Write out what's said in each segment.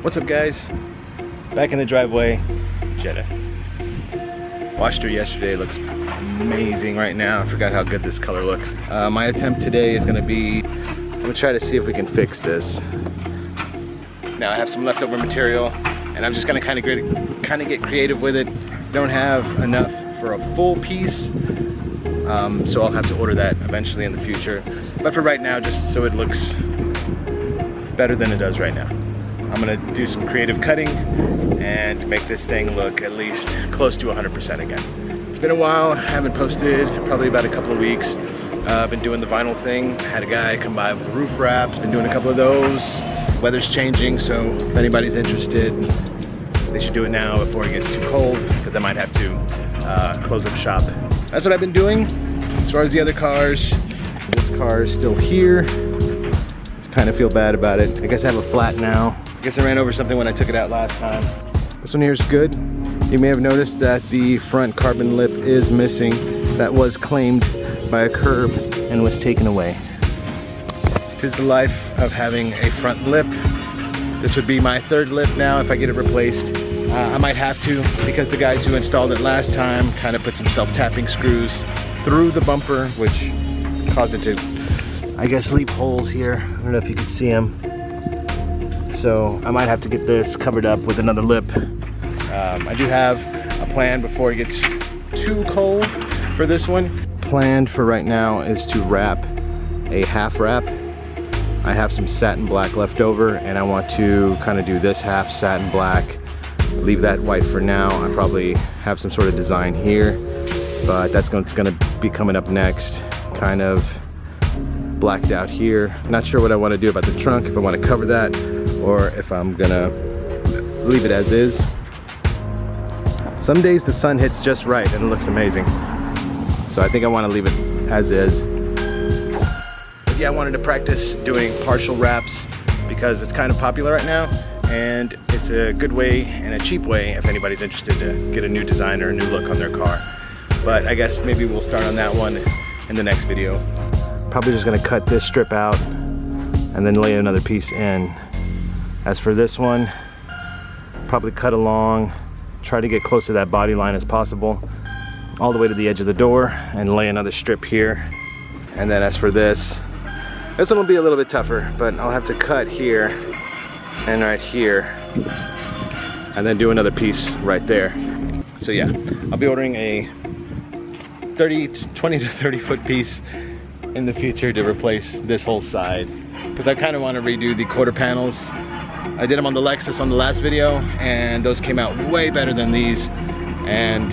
What's up, guys? Back in the driveway, Jetta. Washed her yesterday, looks amazing right now. I forgot how good this color looks. My attempt today is gonna be, I'm gonna try to see if we can fix this. Now I have some leftover material and I'm just gonna kinda get creative with it. Don't have enough for a full piece. So I'll have to order that eventually in the future. But for right now, just so it looks better than it does right now. I'm gonna do some creative cutting and make this thing look at least close to 100% again. It's been a while, haven't posted, probably about a couple of weeks. I've been doing the vinyl thing. Had a guy come by with the roof wraps, been doing a couple of those. Weather's changing, so if anybody's interested, they should do it now before it gets too cold, because I might have to close up shop. That's what I've been doing. As far as the other cars, this car is still here. Just kind of feel bad about it. I guess I have a flat now. I guess I ran over something when I took it out last time. This one here is good. You may have noticed that the front carbon lip is missing. That was claimed by a curb and was taken away. 'Tis the life of having a front lip. This would be my third lip now if I get it replaced. I might have to, because the guys who installed it last time kind of put some self-tapping screws through the bumper, which caused it to, I guess, leave holes here. I don't know if you can see them. So I might have to get this covered up with another lip. I do have a plan before it gets too cold for this one. Planned for right now is to wrap a half wrap. I have some satin black left over and I want to kind of do this half satin black. Leave that white for now. I probably have some sort of design here, but that's gonna be coming up next. Kind of blacked out here. Not sure what I want to do about the trunk, if I want to cover that or if I'm gonna leave it as is. Some days the sun hits just right and it looks amazing. So I think I want to leave it as is. But yeah, I wanted to practice doing partial wraps because it's kind of popular right now. And it's a good way and a cheap way if anybody's interested to get a new design or a new look on their car. But I guess maybe we'll start on that one in the next video. Probably just gonna cut this strip out and then lay another piece in. As for this one, probably cut along, try to get close to that body line as possible, all the way to the edge of the door and lay another strip here. And then as for this, this one will be a little bit tougher, but I'll have to cut here and right here and then do another piece right there. So yeah, I'll be ordering a 20 to 30 foot piece in the future to replace this whole side, because I kind of want to redo the quarter panels. I did them on the Lexus on the last video and those came out way better than these, and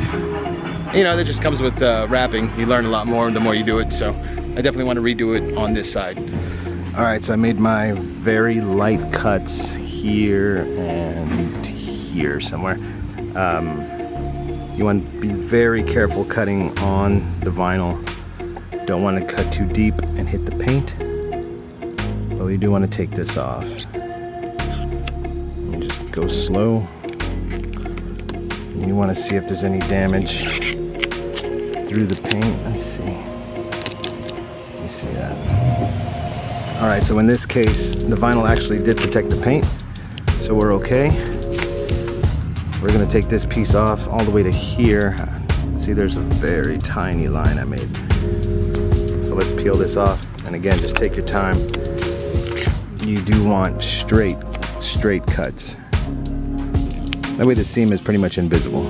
you know, that just comes with wrapping. You learn a lot more the more you do it, so I definitely want to redo it on this side. All right, so I made my very light cuts here and here somewhere. You want to be very careful cutting on the vinyl. Don't want to cut too deep and hit the paint, but we do want to take this off. And just go slow. You want to see if there's any damage through the paint. Let's see. You see that? All right, so in this case, the vinyl actually did protect the paint, so we're okay. We're gonna take this piece off all the way to here. See, there's a very tiny line I made. So let's peel this off, and again, just take your time. You do want straight cuts. That way the seam is pretty much invisible.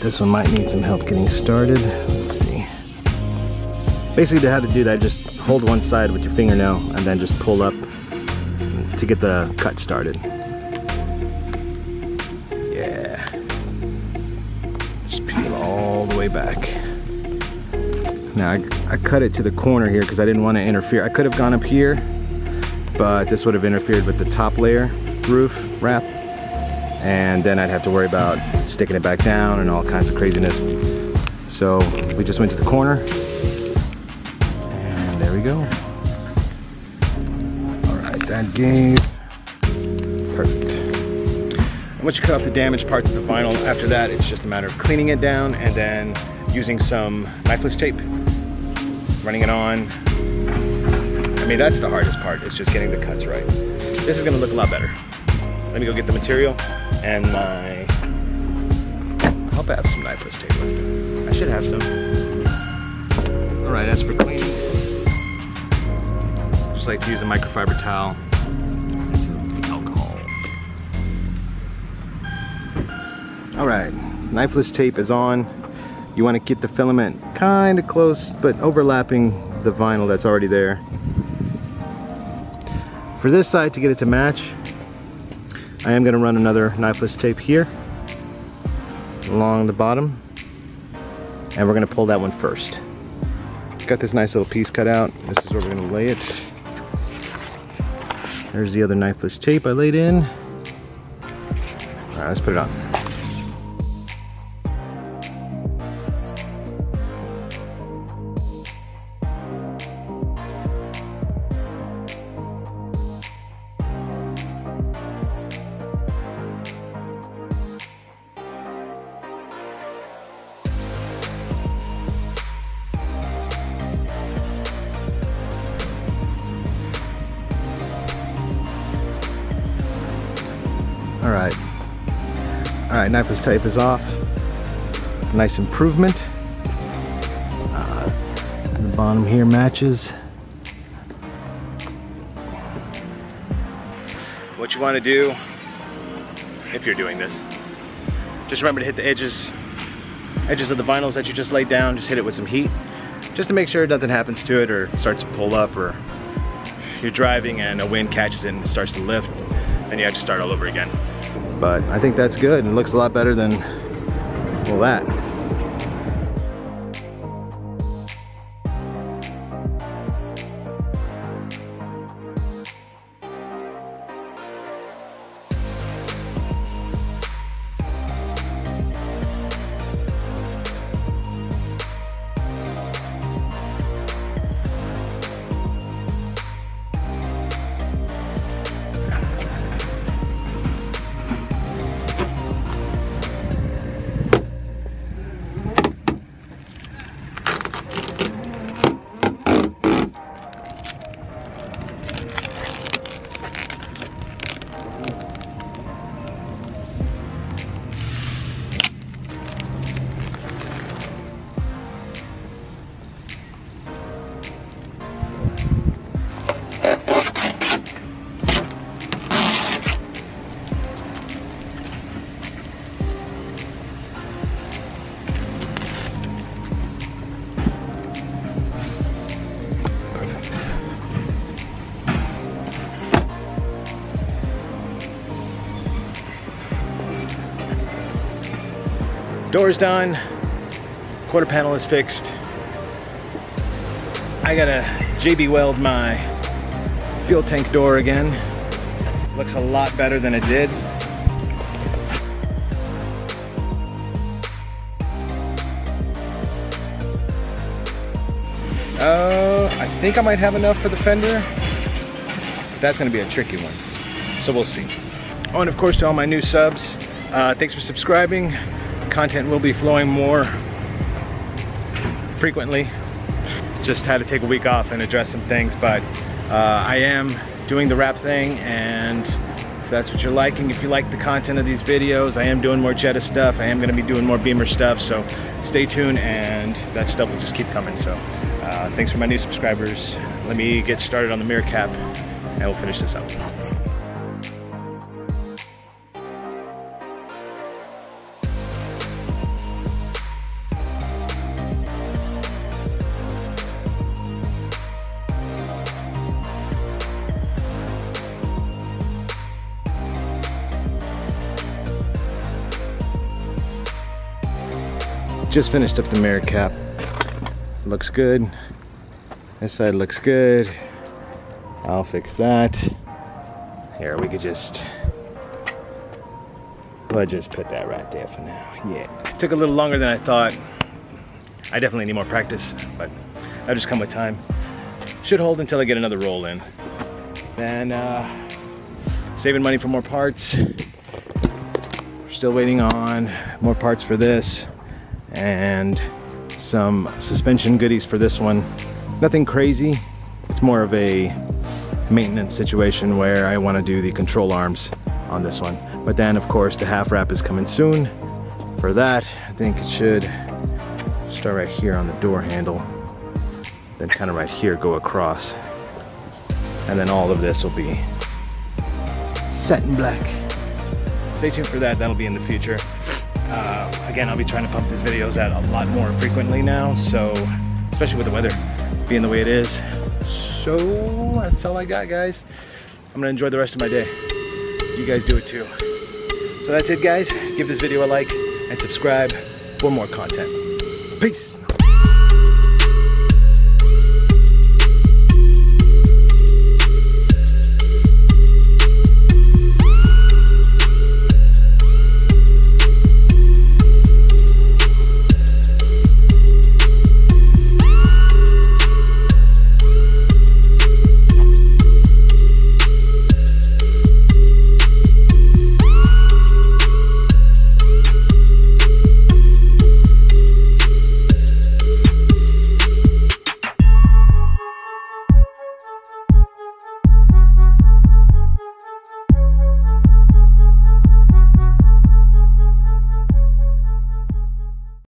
This one might need some help getting started. Let's see. Basically how to do that, just hold one side with your fingernail and then just pull up to get the cut started. Yeah. Just peel all the way back. Now I cut it to the corner here because I didn't want to interfere. I could have gone up here, but this would have interfered with the top layer, roof wrap. And then I'd have to worry about sticking it back down and all kinds of craziness. So we just went to the corner, and there we go. All right, that gave, perfect. Once you cut off the damaged parts of the vinyl, after that it's just a matter of cleaning it down and then using some knifeless tape, running it on. I mean, that's the hardest part, is just getting the cuts right. This is gonna look a lot better. Let me go get the material and my... I hope I have some knifeless tape left. I should have some. All right, as for cleaning, just like to use a microfiber towel. All right, knifeless tape is on. You want to get the filament kind of close, but overlapping the vinyl that's already there. For this side, to get it to match, I am going to run another knifeless tape here along the bottom, and we're going to pull that one first. Got this nice little piece cut out. This is where we're going to lay it. There's the other knifeless tape I laid in. All right, let's put it on. All right, knifeless tape is off. Nice improvement. The bottom here matches. What you want to do, if you're doing this, just remember to hit the edges of the vinyls that you just laid down. Just hit it with some heat, just to make sure nothing happens to it or starts to pull up, or you're driving and a wind catches it and it starts to lift, then you have to start all over again. But I think that's good, and it looks a lot better than, well, that. Door's done, quarter panel is fixed. I gotta JB weld my fuel tank door again. Looks a lot better than it did. Oh, I think I might have enough for the fender. That's gonna be a tricky one, so we'll see. Oh, and of course to all my new subs, thanks for subscribing. Content will be flowing more frequently. Just had to take a week off and address some things, but I am doing the wrap thing, and if that's what you're liking, if you like the content of these videos, I am doing more Jetta stuff, I am going to be doing more Beamer stuff, so stay tuned, and that stuff will just keep coming. So thanks for my new subscribers. Let me get started on the mirror cap and we'll finish this up. Just finished up the mirror cap. Looks good. This side looks good. I'll fix that. Here, we could just... we'll just put that right there for now. Yeah. Took a little longer than I thought. I definitely need more practice, but that'll just come with time. Should hold until I get another roll in. Then, saving money for more parts. still waiting on more parts for this and some suspension goodies for this one. Nothing crazy. It's more of a maintenance situation where I want to do the control arms on this one. But then of course the half wrap is coming soon. For that, I think it should start right here on the door handle, then kind of right here go across, and then all of this will be satin black. Stay tuned for that, that'll be in the future. Again, I'll be trying to pump these videos out a lot more frequently now, so especially with the weather being the way it is. So that's all I got, guys. I'm gonna enjoy the rest of my day. You guys do it too. So that's it, guys. Give this video a like and subscribe for more content. Peace.